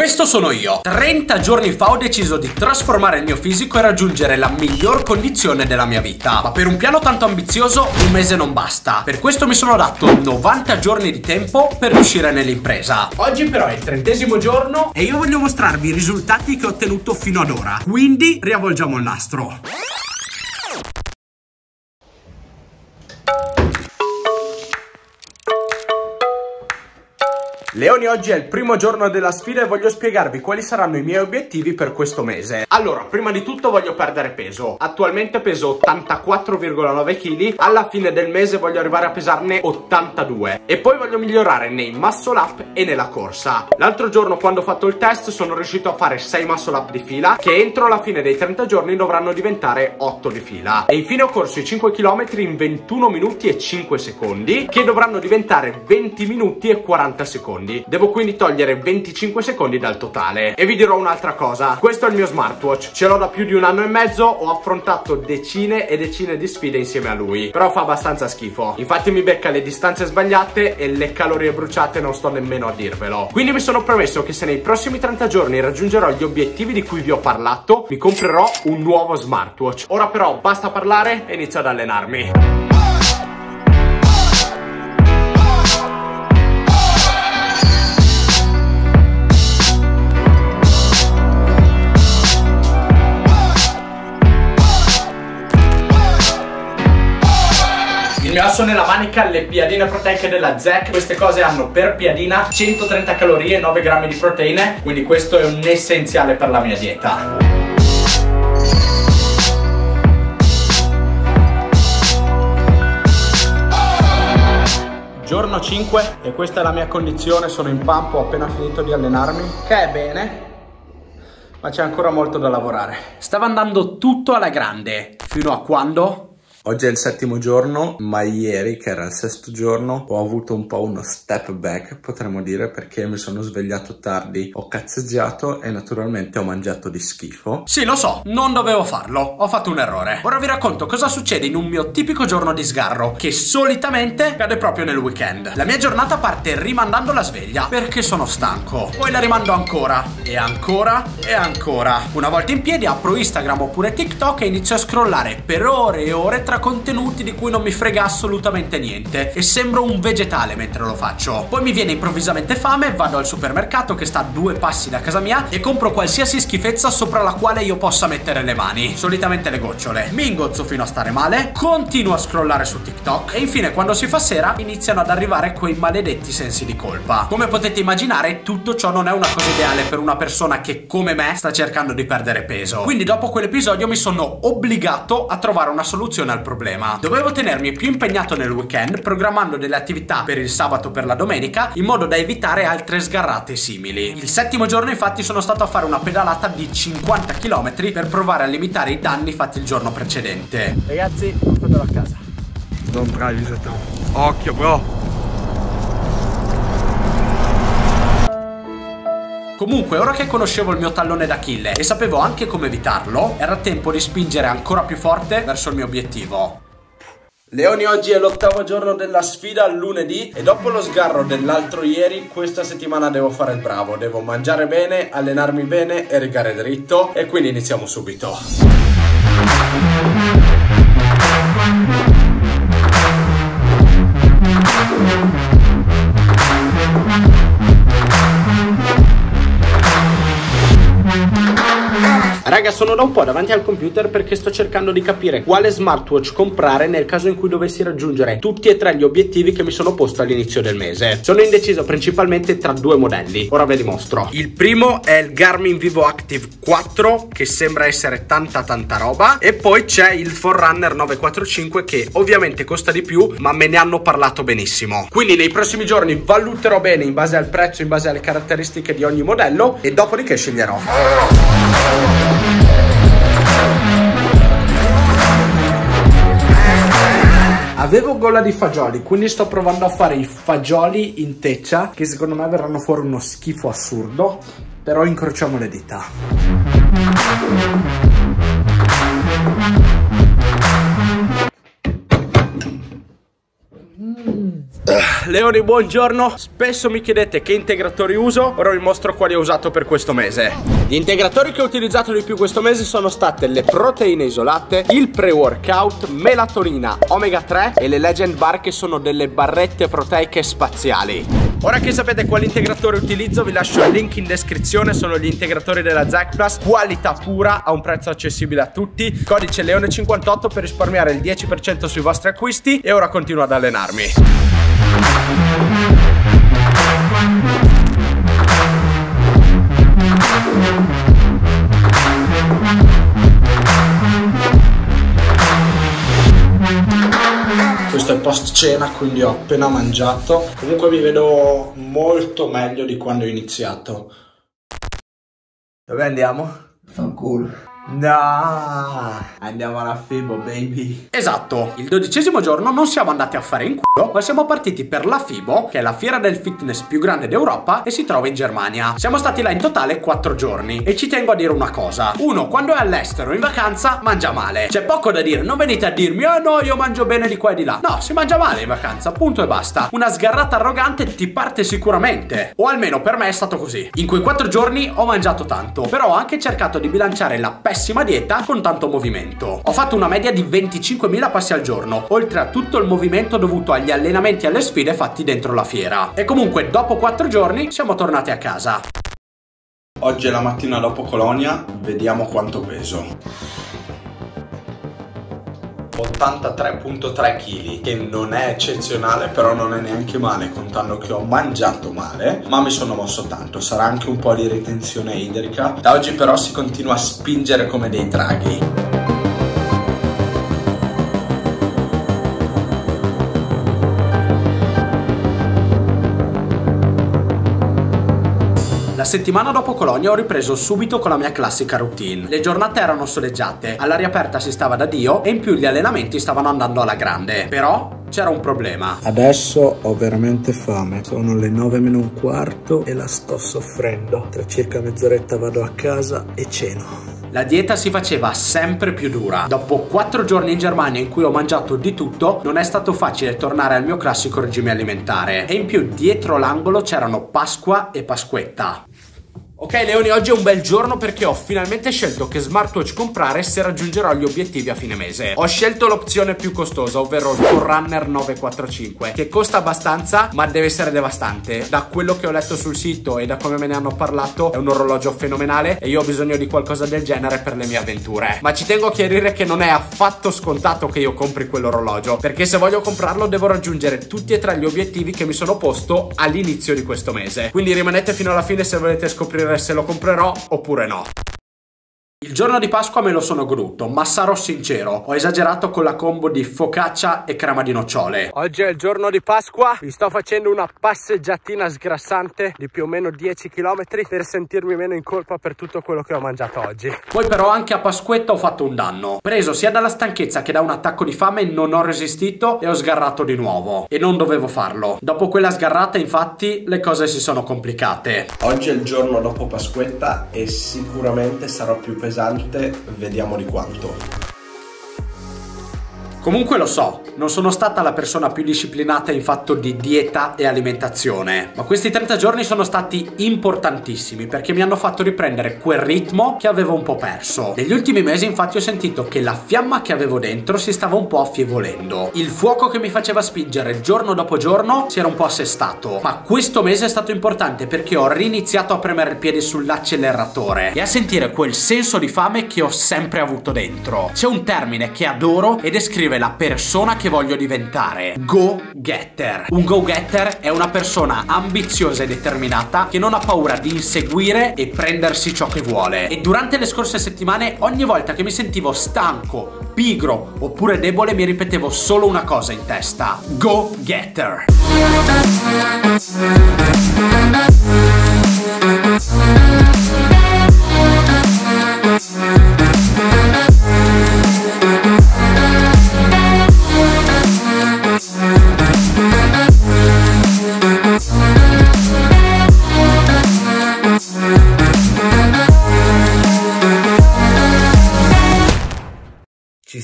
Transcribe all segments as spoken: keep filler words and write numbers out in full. Questo sono io. trenta giorni fa ho deciso di trasformare il mio fisico e raggiungere la miglior condizione della mia vita. Ma per un piano tanto ambizioso un mese non basta. Per questo mi sono dato novanta giorni di tempo per riuscire nell'impresa. Oggi però è il trentesimo giorno e io voglio mostrarvi i risultati che ho ottenuto fino ad ora. Quindi riavvolgiamo il nastro. Leoni, oggi è il primo giorno della sfida e voglio spiegarvi quali saranno i miei obiettivi per questo mese. Allora, prima di tutto voglio perdere peso. Attualmente peso ottantaquattro virgola nove chili, alla fine del mese voglio arrivare a pesarne ottantadue. E poi voglio migliorare nei muscle up e nella corsa. L'altro giorno, quando ho fatto il test, sono riuscito a fare sei muscle up di fila, che entro la fine dei trenta giorni dovranno diventare otto di fila. E infine ho corso i cinque chilometri in ventuno minuti e cinque secondi, che dovranno diventare venti minuti e quaranta secondi. Devo quindi togliere venticinque secondi dal totale. E vi dirò un'altra cosa: questo è il mio smartwatch, ce l'ho da più di un anno e mezzo, ho affrontato decine e decine di sfide insieme a lui, però fa abbastanza schifo. Infatti mi becca le distanze sbagliate e le calorie bruciate non sto nemmeno a dirvelo. Quindi mi sono promesso che se nei prossimi trenta giorni raggiungerò gli obiettivi di cui vi ho parlato, mi comprerò un nuovo smartwatch. Ora però basta parlare e inizio ad allenarmi. Il mio asso nella manica, le piadine proteiche della Zec. Queste cose hanno per piadina centotrenta calorie e nove grammi di proteine, quindi questo è un essenziale per la mia dieta. Giorno cinque e questa è la mia condizione, sono in pampo, ho appena finito di allenarmi, che è bene, ma c'è ancora molto da lavorare. Stava andando tutto alla grande, fino a quando... Oggi è il settimo giorno, ma ieri, che era il sesto giorno, ho avuto un po' uno step back, potremmo dire, perché mi sono svegliato tardi, ho cazzeggiato e naturalmente ho mangiato di schifo. Sì, lo so, non dovevo farlo, ho fatto un errore. Ora vi racconto cosa succede in un mio tipico giorno di sgarro, che solitamente cade proprio nel weekend. La mia giornata parte rimandando la sveglia, perché sono stanco. Poi la rimando ancora, e ancora, e ancora. Una volta in piedi apro Instagram oppure TikTok e inizio a scrollare per ore e ore tra contenuti di cui non mi frega assolutamente niente e sembro un vegetale mentre lo faccio. Poi mi viene improvvisamente fame, vado al supermercato che sta a due passi da casa mia e compro qualsiasi schifezza sopra la quale io possa mettere le mani, solitamente le gocciole. Mi ingozzo fino a stare male, continuo a scrollare su TikTok e infine, quando si fa sera, iniziano ad arrivare quei maledetti sensi di colpa. Come potete immaginare, tutto ciò non è una cosa ideale per una persona che, come me, sta cercando di perdere peso. Quindi dopo quell'episodio mi sono obbligato a trovare una soluzione al problema. Dovevo tenermi più impegnato nel weekend, programmando delle attività per il sabato, per la domenica, in modo da evitare altre sgarrate simili. Il settimo giorno infatti sono stato a fare una pedalata di cinquanta chilometri per provare a limitare i danni fatti il giorno precedente. Ragazzi, fatelo a casa. Don't drive is a town. Occhio bro. Comunque, ora che conoscevo il mio tallone d'Achille e sapevo anche come evitarlo, era tempo di spingere ancora più forte verso il mio obiettivo. Leoni, oggi è l'ottavo giorno della sfida, lunedì, e dopo lo sgarro dell'altro ieri, questa settimana devo fare il bravo, devo mangiare bene, allenarmi bene e rigare dritto, e quindi iniziamo subito. Raga, sono da un po' davanti al computer perché sto cercando di capire quale smartwatch comprare nel caso in cui dovessi raggiungere tutti e tre gli obiettivi che mi sono posto all'inizio del mese. Sono indeciso principalmente tra due modelli, ora ve li mostro. Il primo è il Garmin Vivo Active quattro, che sembra essere tanta tanta roba, e poi c'è il Forerunner nove quattro cinque, che ovviamente costa di più, ma me ne hanno parlato benissimo. Quindi nei prossimi giorni valuterò bene in base al prezzo, in base alle caratteristiche di ogni modello, e dopodiché sceglierò. Avevo gola di fagioli, quindi sto provando a fare i fagioli in teccia, che secondo me verranno fuori uno schifo assurdo, però incrociamo le dita. Mm. Leoni, buongiorno. Spesso mi chiedete che integratori uso, ora vi mostro quali ho usato per questo mese. Gli integratori che ho utilizzato di più questo mese sono state le proteine isolate, il pre-workout, melatonina, omega tre e le Legend Bar, che sono delle barrette proteiche spaziali. Ora che sapete quale integratore utilizzo, vi lascio il link in descrizione. Sono gli integratori della Zec Plus, qualità pura, a un prezzo accessibile a tutti. Codice Leone cinquantotto per risparmiare il dieci per cento sui vostri acquisti. E ora continuo ad allenarmi. Questo è post cena, quindi ho appena mangiato. Comunque mi vedo molto meglio di quando ho iniziato. Dove andiamo? Fanculo. No, andiamo alla FIBO, baby. Esatto, il dodicesimo giorno non siamo andati a fare in culo, ma siamo partiti per la FIBO, che è la fiera del fitness più grande d'Europa e si trova in Germania. Siamo stati là in totale quattro giorni e ci tengo a dire una cosa. Uno, quando è all'estero in vacanza mangia male. C'è poco da dire, non venite a dirmi "Ah no, io mangio bene di qua e di là". No, si mangia male in vacanza, punto e basta. Una sgarrata arrogante ti parte sicuramente, o almeno per me è stato così. In quei quattro giorni ho mangiato tanto, però ho anche cercato di bilanciare la pelle pessima dieta con tanto movimento. Ho fatto una media di venticinquemila passi al giorno, oltre a tutto il movimento dovuto agli allenamenti e alle sfide fatti dentro la fiera. E comunque dopo quattro giorni siamo tornati a casa. Oggi è la mattina dopo Colonia, vediamo quanto peso. ottantatré virgola tre chili, che non è eccezionale, però non è neanche male, contando che ho mangiato male, ma mi sono mosso tanto. Sarà anche un po' di ritenzione idrica. Da oggi però si continua a spingere come dei draghi. La settimana dopo Colonia ho ripreso subito con la mia classica routine. Le giornate erano soleggiate, all'aria aperta si stava da Dio e in più gli allenamenti stavano andando alla grande. Però c'era un problema. Adesso ho veramente fame. Sono le nove meno un quarto e la sto soffrendo. Tra circa mezz'oretta vado a casa e ceno. La dieta si faceva sempre più dura. Dopo quattro giorni in Germania in cui ho mangiato di tutto, non è stato facile tornare al mio classico regime alimentare. E in più dietro l'angolo c'erano Pasqua e Pasquetta. Ok Leoni, oggi è un bel giorno perché ho finalmente scelto che smartwatch comprare se raggiungerò gli obiettivi a fine mese. Ho scelto l'opzione più costosa, ovvero il Forerunner nove quattro cinque, che costa abbastanza ma deve essere devastante. Da quello che ho letto sul sito e da come me ne hanno parlato, è un orologio fenomenale e io ho bisogno di qualcosa del genere per le mie avventure. Ma ci tengo a chiarire che non è affatto scontato che io compri quell'orologio, perché se voglio comprarlo devo raggiungere tutti e tre gli obiettivi che mi sono posto all'inizio di questo mese. Quindi rimanete fino alla fine se volete scoprire se lo comprerò oppure no. Il giorno di Pasqua me lo sono goduto, ma sarò sincero, ho esagerato con la combo di focaccia e crema di nocciole. Oggi è il giorno di Pasqua, mi sto facendo una passeggiatina sgrassante di più o meno dieci chilometri per sentirmi meno in colpa per tutto quello che ho mangiato oggi. Poi però anche a Pasquetta ho fatto un danno. Preso sia dalla stanchezza che da un attacco di fame non ho resistito e ho sgarrato di nuovo. E non dovevo farlo. Dopo quella sgarrata infatti le cose si sono complicate. Oggi è il giorno dopo Pasquetta e sicuramente sarò più pesante. Pesante, vediamo di quanto. Comunque lo so, non sono stata la persona più disciplinata in fatto di dieta e alimentazione, ma questi trenta giorni sono stati importantissimi perché mi hanno fatto riprendere quel ritmo che avevo un po' perso. Negli ultimi mesi infatti ho sentito che la fiamma che avevo dentro si stava un po' affievolendo. Il fuoco che mi faceva spingere giorno dopo giorno si era un po' assestato, ma questo mese è stato importante perché ho riniziato a premere il piede sull'acceleratore e a sentire quel senso di fame che ho sempre avuto dentro. C'è un termine che adoro e descrive la persona che voglio diventare: go getter. Un go getter è una persona ambiziosa e determinata che non ha paura di inseguire e prendersi ciò che vuole. E durante le scorse settimane, ogni volta che mi sentivo stanco, pigro oppure debole, mi ripetevo solo una cosa in testa: go getter.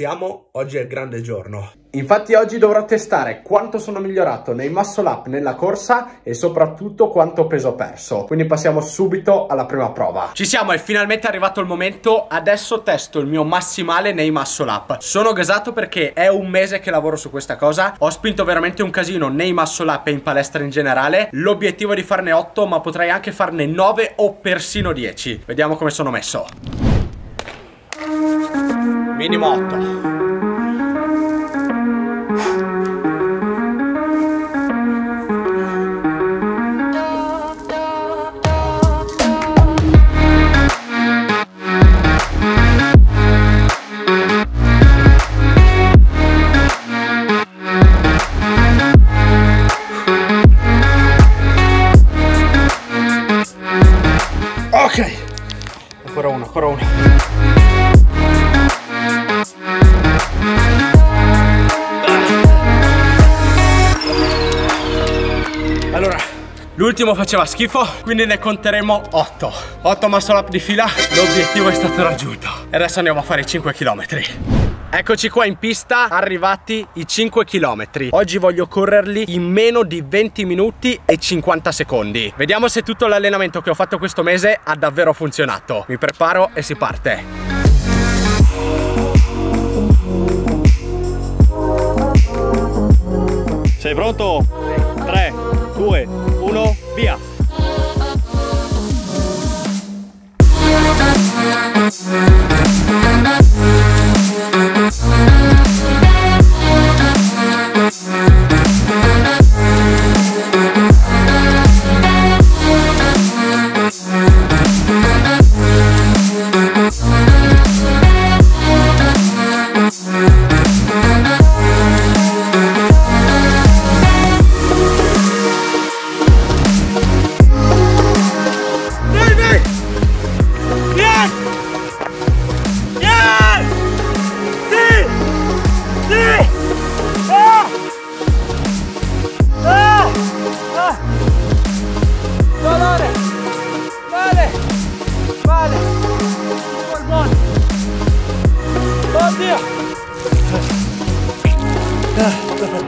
siamo, oggi è il grande giorno. Infatti oggi dovrò testare quanto sono migliorato nei muscle up nella corsa e soprattutto quanto peso ho perso. Quindi passiamo subito alla prima prova. Ci siamo, è finalmente arrivato il momento. Adesso testo il mio massimale nei muscle up. Sono gasato perché è un mese che lavoro su questa cosa. Ho spinto veramente un casino nei muscle up e in palestra in generale. L'obiettivo è di farne otto, ma potrei anche farne nove o persino dieci. Vediamo come sono messo. Minimo otto. Ancora uno, ancora uno. Allora, l'ultimo faceva schifo, quindi ne conteremo otto. otto muscle up di fila, l'obiettivo è stato raggiunto. E adesso andiamo a fare i cinque chilometri. Eccoci qua in pista, arrivati i cinque chilometri. Oggi voglio correrli in meno di venti minuti e cinquanta secondi. Vediamo se tutto l'allenamento che ho fatto questo mese ha davvero funzionato. Mi preparo e si parte. Sei pronto? tre, due, uno, via!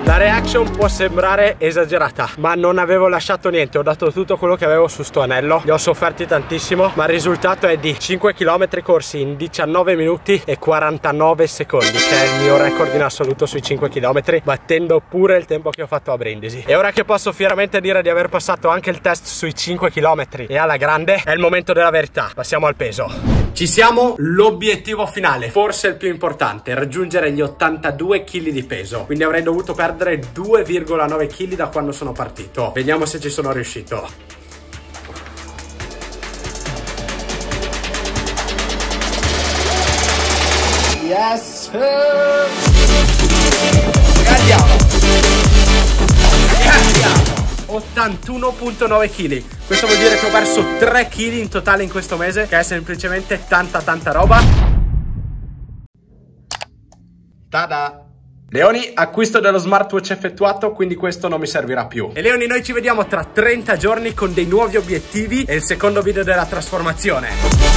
La reaction può sembrare esagerata, ma non avevo lasciato niente, ho dato tutto quello che avevo su sto anello. Li ho sofferti tantissimo, ma il risultato è di cinque chilometri corsi in diciannove minuti e quarantanove secondi, che è il mio record in assoluto sui cinque chilometri, battendo pure il tempo che ho fatto a Brindisi. E ora che posso fieramente dire di aver passato anche il test sui cinque chilometri e alla grande, è il momento della verità. Passiamo al peso. Ci siamo, l'obiettivo finale, forse il più importante, raggiungere gli ottantadue chili di peso. Quindi avrei dovuto perdere due virgola nove chili da quando sono partito. Vediamo se ci sono riuscito. Yes! Andiamo! Andiamo! ottantuno virgola nove chili. Questo vuol dire che ho perso tre chili in totale in questo mese, che è semplicemente tanta tanta roba. Tada! Leoni, acquisto dello smartwatch effettuato, quindi questo non mi servirà più. E Leoni, noi ci vediamo tra trenta giorni con dei nuovi obiettivi e il secondo video della trasformazione.